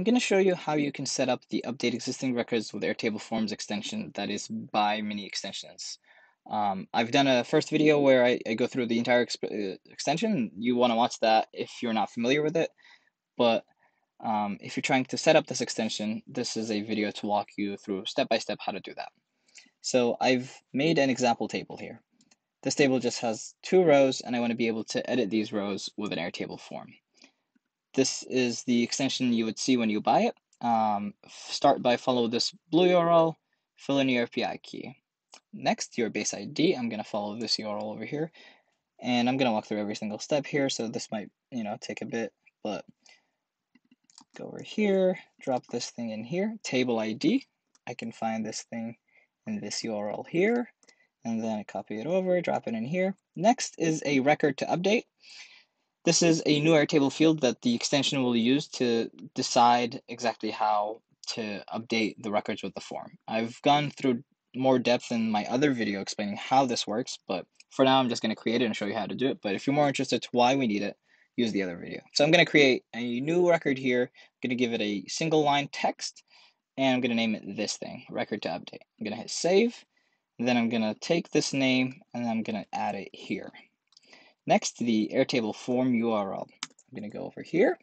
I'm going to show you how you can set up the Update Existing Records with Airtable Forms extension that is by miniExtensions. I've done a first video where I go through the entire extension. You want to watch that if you're not familiar with it, but if you're trying to set up this extension, this is a video to walk you through step-by-step how to do that. So I've made an example table here. This table just has two rows, and I want to be able to edit these rows with an Airtable form. This is the extension you would see when you buy it. Start by follow this blue URL, fill in your API key. Next, your base ID. I'm going to follow this URL over here, and I'm going to walk through every single step here. So this might, take a bit, but go over here, drop this thing in here, table ID. I can find this thing in this URL here, and then I copy it over, drop it in here. Next is a record to update. This is a new Airtable field that the extension will use to decide exactly how to update the records with the form. I've gone through more depth in my other video explaining how this works, but for now I'm just going to create it and show you how to do it. But if you're more interested to why we need it, use the other video. So I'm going to create a new record here. I'm going to give it a single line text, and I'm going to name it this thing, record to update. I'm going to hit save, and then I'm going to take this name and I'm going to add it here. Next, the Airtable form URL. I'm going to go over here,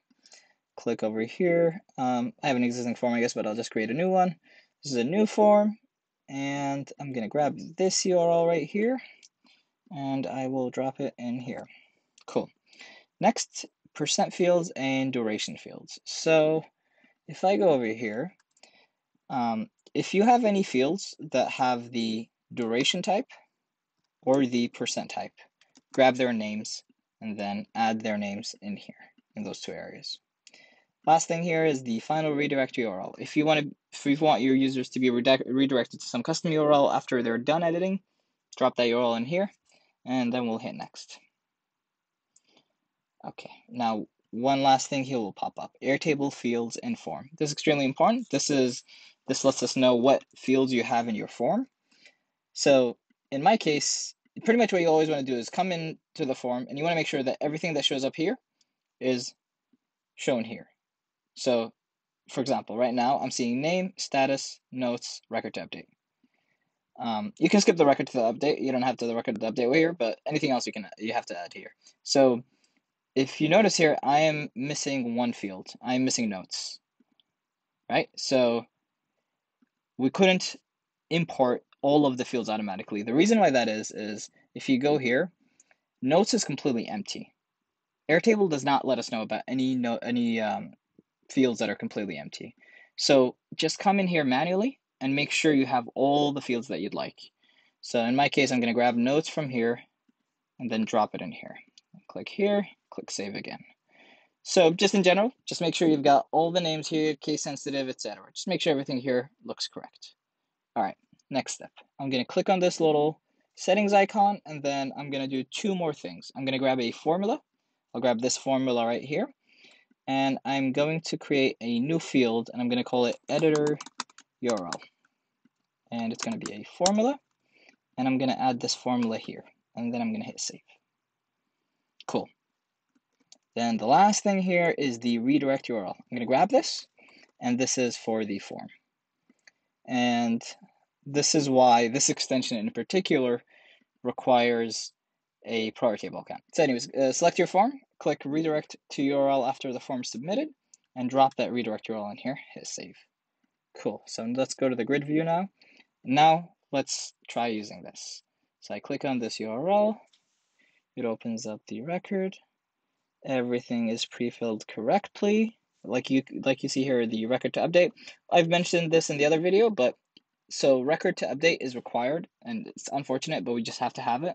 click over here. I have an existing form, I guess, but I'll just create a new one. This is a new form, and I'm going to grab this URL right here, and I will drop it in here. Cool. Next, percent fields and duration fields. So if I go over here, if you have any fields that have the duration type or the percent type, grab their names and then add their names in here in those two areas. Last thing here is the final redirect URL. If you want your users to be redirected to some custom URL after they're done editing, drop that URL in here, and then we'll hit next. Okay, now one last thing here will pop up, Airtable fields and form. This is extremely important. This lets us know what fields you have in your form. So in my case, pretty much what you always want to do is come into the form, and you want to make sure that everything that shows up here is shown here. So, for example, right now I'm seeing name, status, notes, record to update. You can skip the record to the update. You don't have to the record to the update here, but anything else you have to add here. So, if you notice here, I am missing one field. I am missing notes, right? So, we couldn't import all of the fields automatically. The reason why that is if you go here, notes is completely empty. Airtable does not let us know about any fields that are completely empty. So just come in here manually and make sure you have all the fields that you'd like. So in my case, I'm going to grab notes from here and then drop it in here. Click here, click save again. So just in general, just make sure you've got all the names here, case sensitive, etc. Just make sure everything here looks correct. All right. Next step, I'm going to click on this little settings icon, and then I'm going to do two more things. I'm going to grab a formula. I'll grab this formula right here, and I'm going to create a new field, and I'm going to call it editor URL. And it's going to be a formula, and I'm going to add this formula here, and then I'm going to hit save. Cool. Then the last thing here is the redirect URL. I'm going to grab this, and this is for the form. And this is why this extension in particular requires a pro Airtable account. So anyways, select your form, click redirect to URL after the form is submitted, and drop that redirect URL in here, hit save. Cool, so let's go to the grid view now. Now let's try using this. So I click on this URL, it opens up the record. Everything is pre-filled correctly. Like you see here, the record to update. I've mentioned this in the other video, but so record to update is required, and it's unfortunate, but we just have to have it.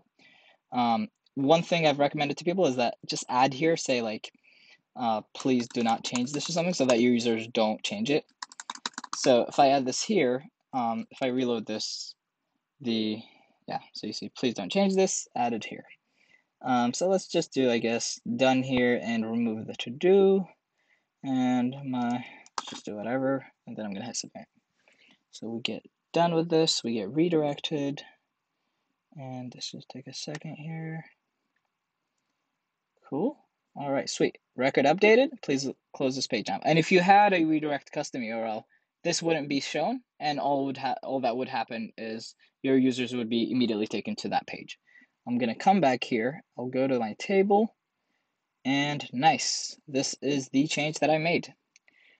One thing I've recommended to people is that just add here, say like, please do not change this or something so that your users don't change it. So if I add this here, if I reload this, so you see, please don't change this, added here. So let's just do, I guess, done here and remove the to-do, and just do whatever, and then I'm gonna hit submit. So we get done with this, we get redirected, and let's just take a second here. Cool. All right, sweet. record updated, please close this page down. And if you had a redirect custom URL, this wouldn't be shown, and all that would happen is your users would be immediately taken to that page. I'm gonna come back here, I'll go to my table, and nice, this is the change that I made.